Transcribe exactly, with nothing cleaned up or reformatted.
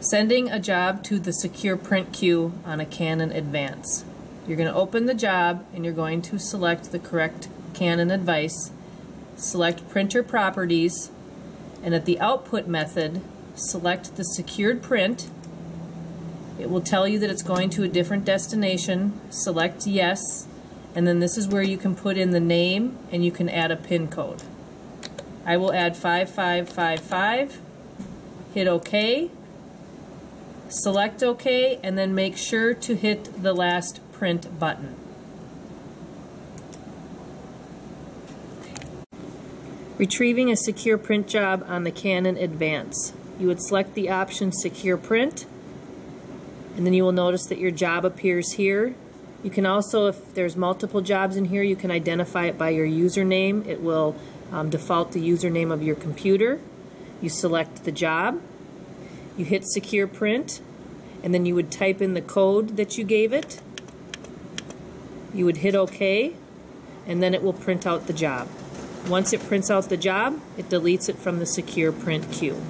Sending a job to the secure print queue on a Canon Advance. You're going to open the job and you're going to select the correct Canon device, select printer properties, and at the output method, select the secured print. It will tell you that it's going to a different destination. Select yes, and then this is where you can put in the name and you can add a pin code. I will add five five five five, hit OK, select OK, and then make sure to hit the last print button. Retrieving a secure print job on the Canon Advance. You would select the option Secure Print, and then you will notice that your job appears here. You can also, if there's multiple jobs in here, you can identify it by your username. It will um, default the username of your computer. You select the job, you hit Secure Print, and then you would type in the code that you gave it. You would hit OK, and then it will print out the job. Once it prints out the job, it deletes it from the secure print queue.